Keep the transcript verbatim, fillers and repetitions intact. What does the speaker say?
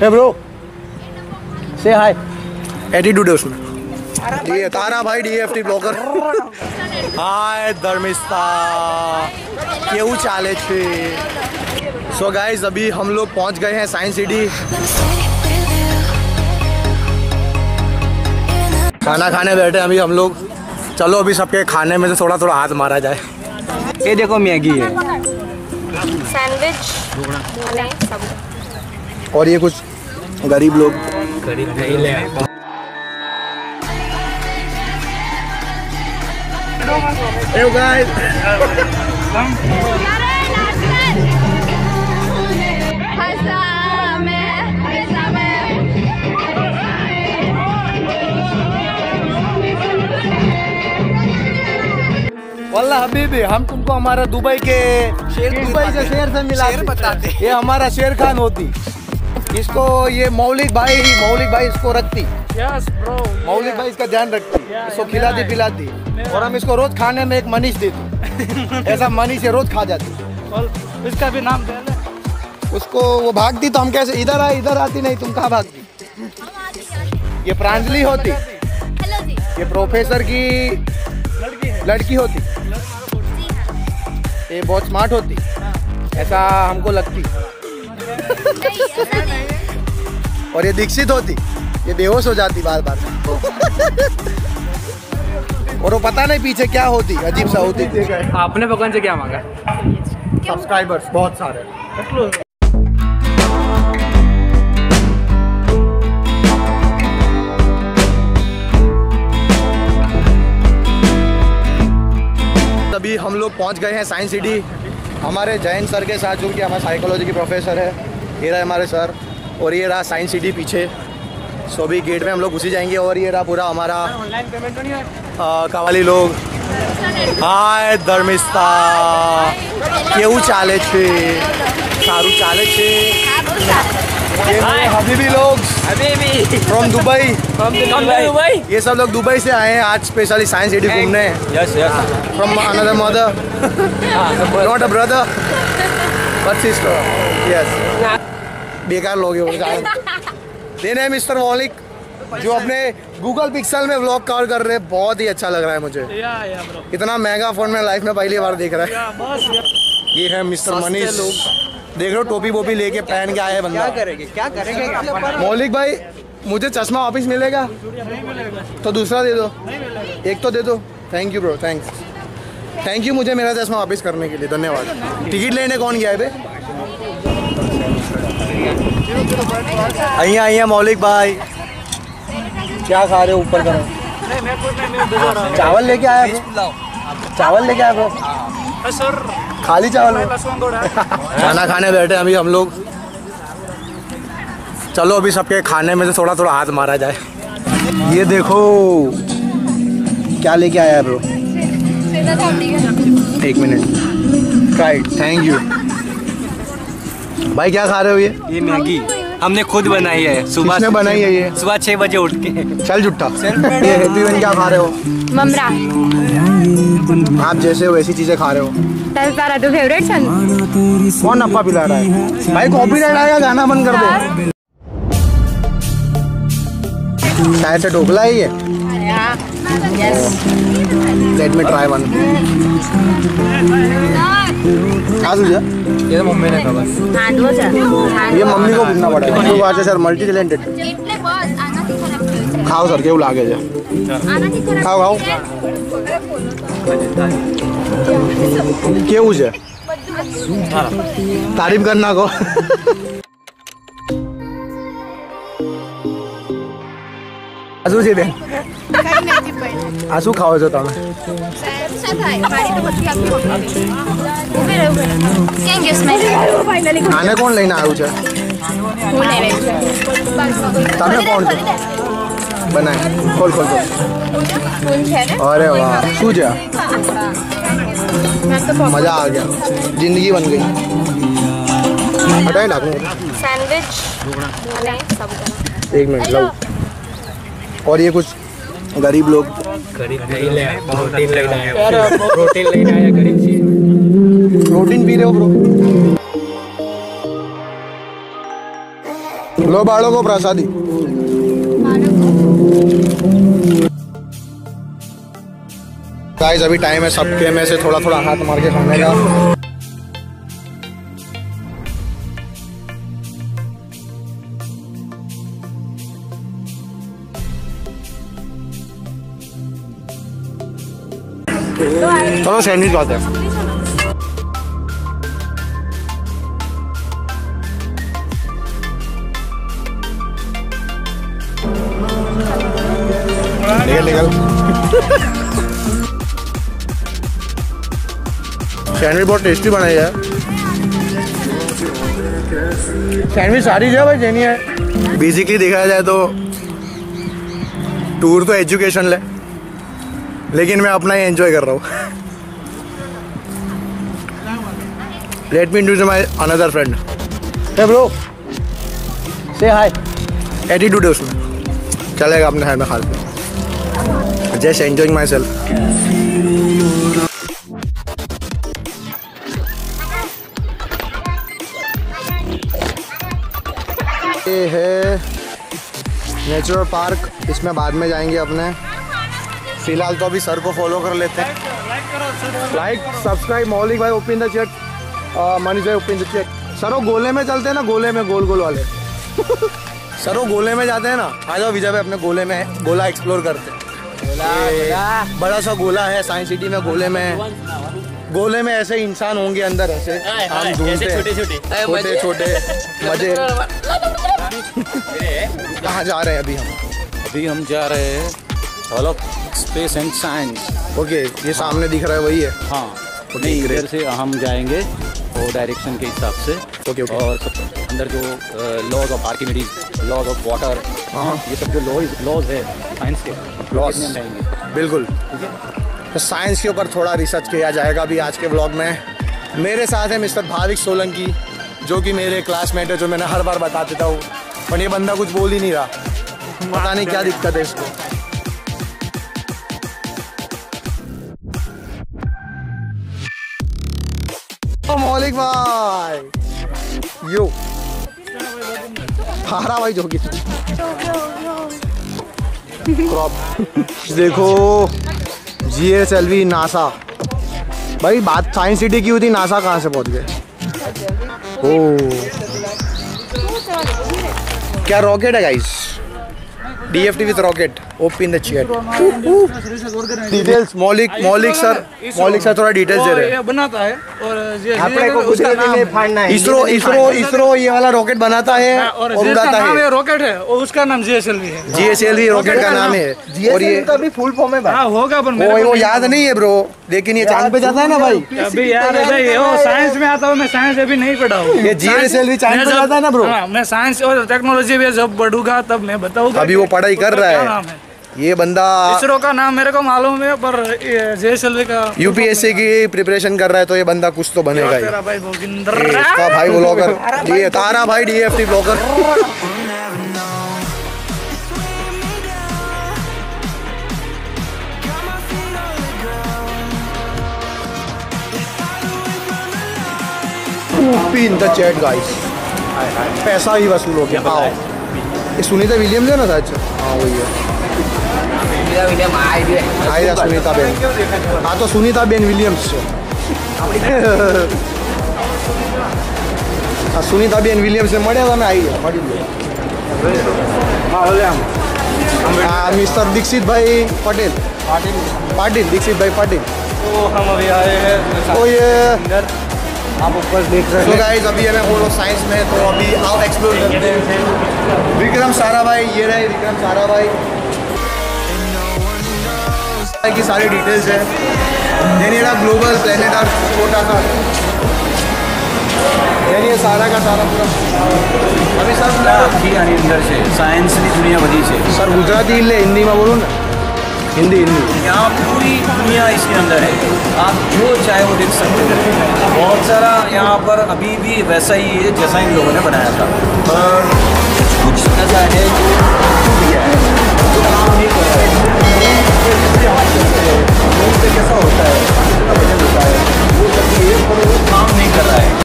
hey bro, say hi. Attitude है उसमें, ये तारा भाई डीएफटी ब्लॉगर। हाय धर्मिस्ता, केवू चाले छे। सो गाइज अभी हम लोग पहुंच गए हैं साइंस सिटी। खाना खाने बैठे अभी हम लोग। चलो अभी सबके खाने में से थोड़ा थोड़ा हाथ मारा जाए। ये देखो मैगी है, सैंडविच, और ये कुछ गरीब लोग गरीब नहीं ले। Hey guys, वल्लाह हबीबी हम तुमको हमारा दुबई के शेर दुबई से शेर से मिला शेर बताते। ये हमारा शेर खान होती, इसको ये मौलिक भाई मौलिक भाई इसको रखती। यस ब्रो, मौलिक भाई इसका ध्यान रखती, इसको खिलाती पिलाती, और हम इसको रोज खाने में एक मनीष देते। ऐसा मनीष ये रोज खा जाती, और इसका भी नाम है उसको। वो भागती तो हम कैसे इधर आए, इधर आती नहीं, तुम कहाँ भागती। ये प्रांजलि होती, ये प्रोफेसर की लड़की होती, ये बहुत स्मार्ट होती, ऐसा हमको लगती। और ये दीक्षित होती, ये बेहोश हो जाती बार बार। और वो पता नहीं पीछे क्या होती, अजीब सा होती। आपने भगवान से क्या मांगा? सब्सक्राइबर्स बहुत सारे। अभी हम लोग पहुंच गए हैं साइंस सिटी हमारे जैन सर के साथ, जो कि हमारे साइकोलॉजी के प्रोफेसर है। ये रहा हमारे सर, और ये रहा साइंस सिटी पीछे। सो अभी गेट में हम लोग घुसी जाएंगे, और ये रहा पूरा हमारा ऑनलाइन पेमेंट तो नहीं है कवाली लोग। हाय धर्मिस्ता, केवू चाले छे, सारू चाले छे। हबीबी लोग फ्रॉम दुबई, दुबई ये सब लोग दुबई से आए हैं आज स्पेशली साइंस सिटी घूमने। Yes yes, from another mother, not a brother but sister. Yes, बेकार लोग देने मिस्टर मौलिक, जो अपने गूगल पिक्सल में व्लॉग कवर कर रहे हैं। बहुत ही अच्छा लग रहा है मुझे, या, या ब्रो। इतना महंगा फोन में लाइफ में पहली बार देख रहा है। ये है मिस्टर मनीष, देख लो टोपी वोपी लेके पहन के आया है बंदा। क्या करेंगे क्या करेंगे मौलिक भाई, मुझे चश्मा वापस मिलेगा? नहीं मिलेगा तो दूसरा दे दो, एक तो दे दो। Thank you bro, thanks thank you मुझे मेरा चश्मा वापस करने के लिए, धन्यवाद। टिकट लेने कौन गया है बे? अहिया अहिया मौलिक भाई, क्या खा रहे हो? ऊपर करो, चावल लेके आया, चावल लेके आया ब्रो, सर खाली चावल। खाना खाने बैठे अभी हम लोग। चलो अभी सबके खाने में से थोड़ा थोड़ा हाथ मारा जाए। ये देखो क्या लेके आया ब्रो, एक मिनट, राइट, थैंक यू भाई। क्या खा रहे हो? ये ये मैगी हमने खुद बनाई है, सुबह से बनाई है ये, सुबह छह बजे उठ के। चल जुट्टा, ये हेपीवन क्या खा रहे हो? ममरा। आप जैसे हो वैसी चीजें खा रहे हो। तारा तो फेवरेट सन। कौन अप्पा पिला रहा है भाई? कॉपीराइट आएगा, गाना बंद कर दो। शायद से ढोकला ही है। Let me try one. ये तो मम्मी ने कहा, ये मम्मी को पूछना पड़ेगा। तो आज सर मल्टी टैलेंटेड। खाओ सर, क्यों लागे जा? खाओ खाओ। क्यों जा? तारीफ करना को। आसू जी बहन, आसू खाओ जो तब खाने कौन लेना आयु है? तब कौन बनाए? खोल खोल खोल, अरे वाह, शू जा, मजा आ गया, जिंदगी बन गई। हटाए डाकू सैंडविच, एक मिनट लो। और ये कुछ गरीब लोग गरीब नहीं ले, प्रोटीन लेना है, प्रोटीन लेना है, गरीब चीज, प्रोटीन पी रहे हो ब्रो। लो बाळको प्रसादी। गाइस अभी टाइम है सबके में से थोड़ा थोड़ा हाथ मार के खाने का। चलो सैंडविच खाते हैं। सैंडविच बहुत टेस्टी बनाई है। सैंडविच सारी जगह भाई जैनी है। बेसिकली देखा जाए तो टूर तो एजुकेशन है, लेकिन मैं अपना ही एंजॉय कर रहा हूँ। Let me introduce my another friend. Hey bro say hi. Attitude है उसमें, चलेगा अपने हाथ में हाथ में। Just enjoying myself. ये है नेचुरल पार्क, इसमें बाद में जाएंगे अपने। फिलहाल तो अभी सर को फॉलो कर लेते हैं। लाइक सब्सक्राइब मौलिक भाई ओपन द चैट, मनीष भाई ओपन द चैट। सरो गोले में चलते हैं ना, गोले में गोल गोल वाले। सरो गोले में जाते हैं ना, आ जाओ विजय भाई अपने गोले में, गोला एक्सप्लोर करते हैं। बड़ा सा गोला है साइंस सिटी में। गोले में गोले में ऐसे इंसान होंगे अंदर, ऐसे हम घूमते छोटे छोटे मजे। कहाँ जा रहे हैं अभी हम? अभी हम जा रहे हैं hall of space and science. Okay, ये सामने दिख रहा है वही है? हाँ, नहीं इधर से हम जाएंगे और डायरेक्शन के हिसाब से। Okay okay. और सब अंदर जो laws of Archimedes, laws of water, ये सब जो लॉज लॉज है साइंस के, लॉज में जाएंगे बिल्कुल। तो साइंस के ऊपर थोड़ा रिसर्च किया जाएगा अभी आज के ब्लॉग में। मेरे साथ है मिस्टर भाविक सोलंकी, जो कि मेरे क्लासमेट है, जो मैंने हर बार बता देता हूँ, पर ये बंदा कुछ बोल ही नहीं रहा, पता नहीं क्या दिक्कत है इसको। मौलिक भाई यो हारा भाई जोगी देखो G S L V NASA भाई। बात साइंस सिटी की हुई थी, नासा कहाँ से पहुंच गए? ओ क्या रॉकेट है guys, D F T with rocket. Open the chat. Details Moulik Moulik sir मौलिक सर थोड़ा डिटेल्स दे रहे हैं। बनाता है और आपने को कुछ नहीं फाड़ना है। इसरो इसरो इसरो ये वाला रॉकेट बनाता है और उड़ाता है। रॉकेट है और उसका नाम जी एस एल वी है। G S L V rocket का नाम है और ये अभी फुल फॉर्म है भाई। होगा पर मेरे को याद नहीं है ब्रो, लेकिन ये चांद पे जाता है ना भाई। अभी यार साइंस में आता हूँ मैं, साइंस अभी नहीं पढ़ा हूँ। ये जी एस एल वी चांद पे जाता है ना ब्रो। मैं साइंस और टेक्नोलॉजी में जब बढ़ूंगा तब मैं बताऊंगा। अभी वो पढ़ाई कर रहा है ये बंदा। इसरो का नाम मेरे को मालूम है, पर जे एस एल वी का यू पी एस सी की प्रिपरेशन कर रहा है, तो ये बंदा कुछ तो बनेगा ही। तारा भाई ब्लॉगर, ये तारा भाई D F T blogger. In the chat guys, पैसा ही वसूल हो गया। ये सुनीता विलियम्स है ना सच? हाँ वही है। सुनीता बेन, हाँ तो सुनीता बेन विलियम्स। सुनीता बेन विलियम्स मड़े तब आई है। मिस्टर दीक्षित भाई पटेल पाटिल, दीक्षित भाई पाटिल। तो हम अभी आए हैं, तो ये आप ऊपर देख रहे हैं। तो गाइस अभी है ना वो लोग साइंस में, तो अभी आप एक्सप्लोर करते हैं। विक्रम सारा भाई ये रहे, विक्रम सारा भाई की सारी डिटेल्स है। जेनेरा ग्लोबल प्लेनेट अर्थ छोटा सा, यानी ये सारा का सारा पूरा। अभी सर अंदर से साइंस की दुनिया बनी से। सर गुजराती हिंदी में बोलूँ ना, हिंदी हिंदी। यहाँ पूरी दुनिया इसके अंदर है, आप जो चाहे वो देख सकते हैं। बहुत सारा यहाँ पर अभी भी वैसा ही है जैसा इन लोगों ने बनाया था, पर कुछ ऐसा है जो दिया है तो काम नहीं कर रहा है। कैसा होता है